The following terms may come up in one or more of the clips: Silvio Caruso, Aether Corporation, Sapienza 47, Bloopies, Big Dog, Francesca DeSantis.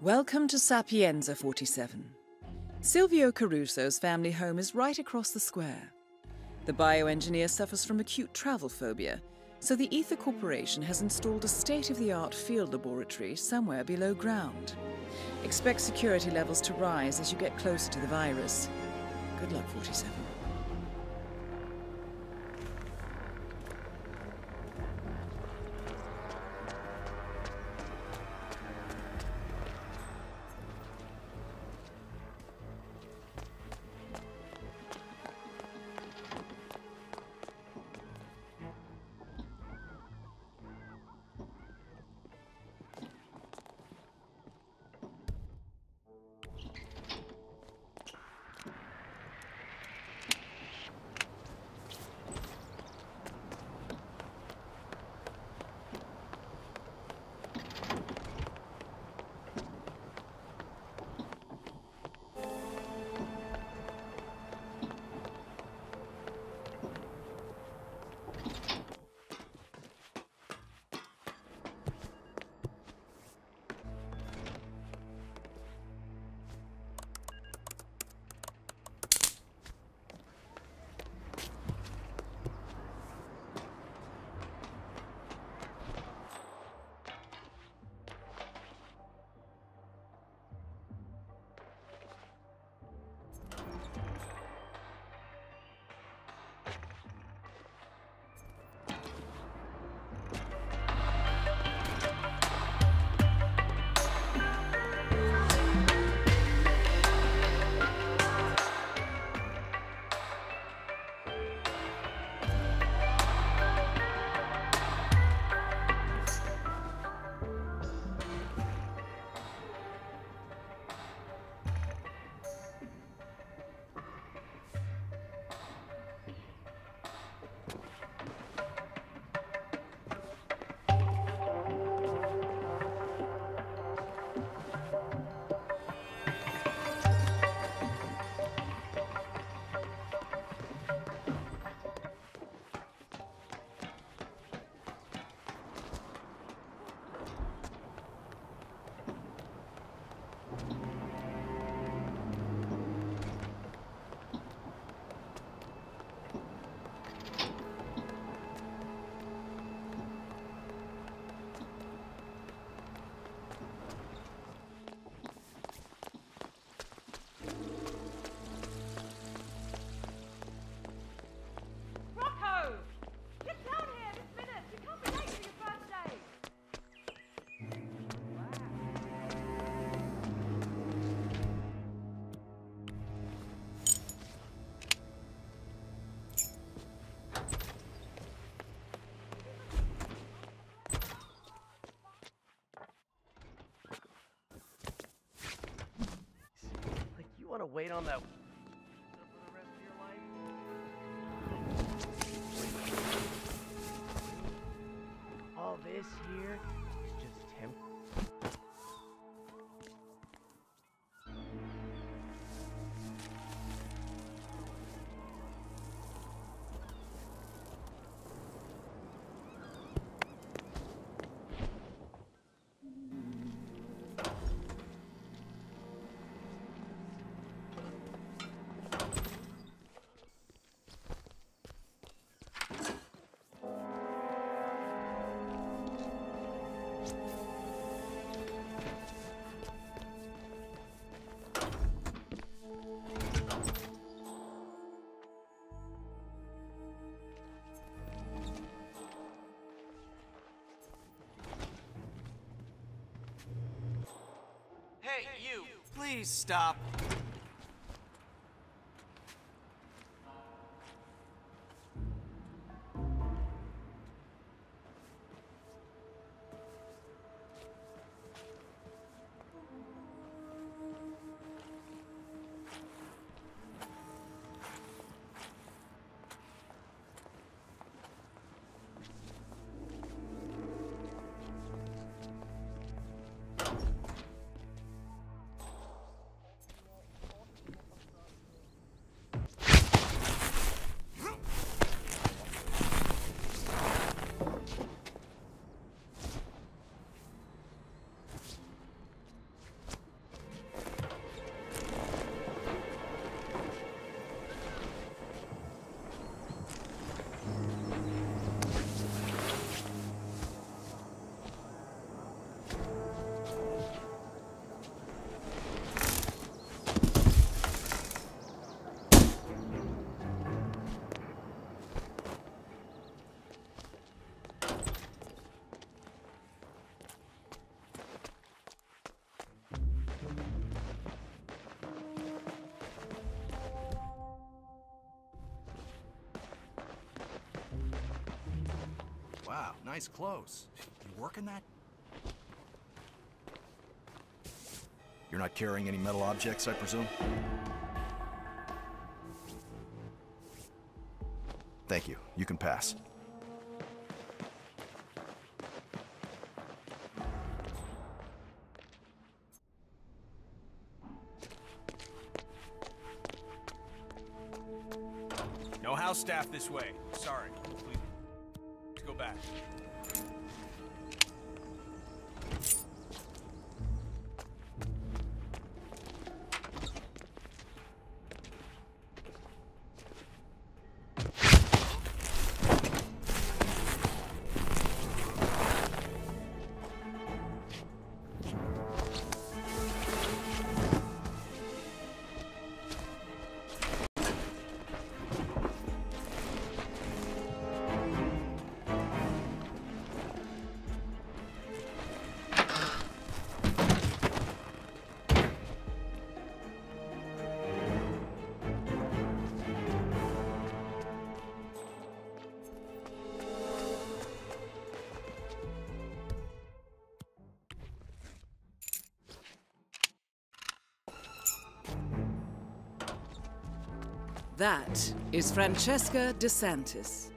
Welcome to Sapienza 47. Silvio Caruso's family home is right across the square. The bioengineer suffers from acute travel phobia, so the Aether Corporation has installed a state-of-the-art field laboratory somewhere below ground. Expect security levels to rise as you get closer to the virus. Good luck, 47. To wait on that. All this here is just temp. Hey, you, please stop. nice clothes. You working that? You're not carrying any metal objects, I presume? Thank you. You can pass. No house staff this way. Sorry. Please go back. That is Francesca DeSantis.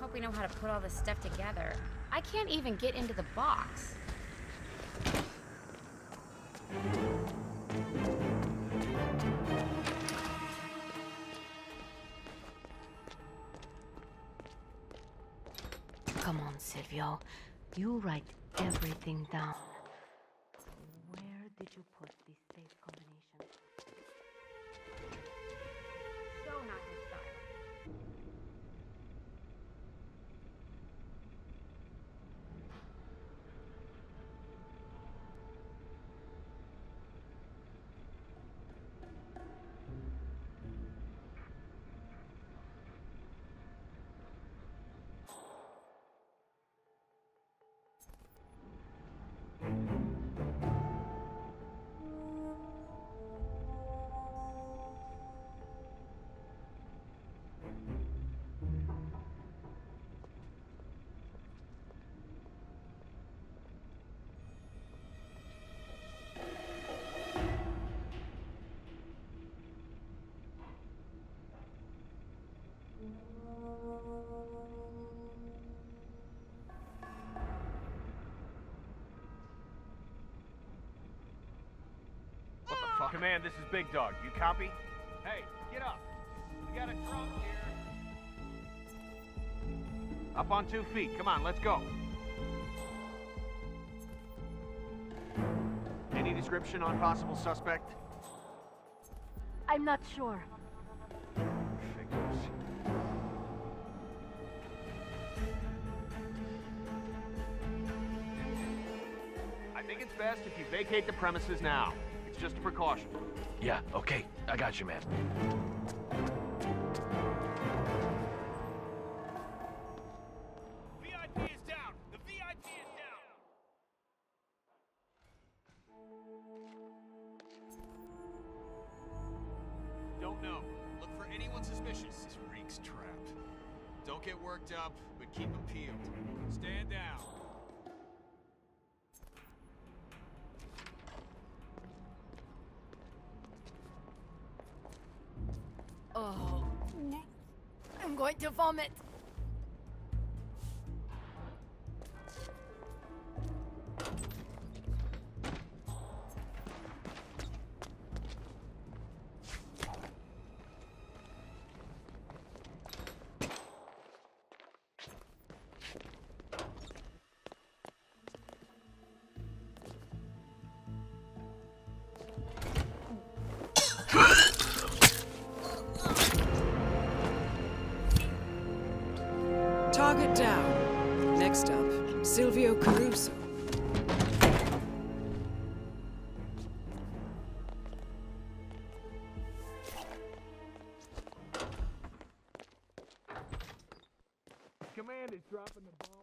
Hope we know how to put all this stuff together. I can't even get into the box. Come on, Silvio. You write everything down. Did you put this safe combination? So not in style. Command, this is Big Dog. You copy? Hey, get up. We got a drunk here. Up on 2 feet. Come on, let's go. Any description on possible suspect? I'm not sure. Figures. I think it's best if you vacate the premises now. Just a precaution. Yeah, okay. I got you, man. VIP is down! The VIP is down! Don't know. Look for anyone suspicious. This reeks trap. Don't get worked up, but keep them peeled. Stand down. Oh, I'm going to vomit. Target down. Next up, Silvio Caruso. Command is dropping the bomb.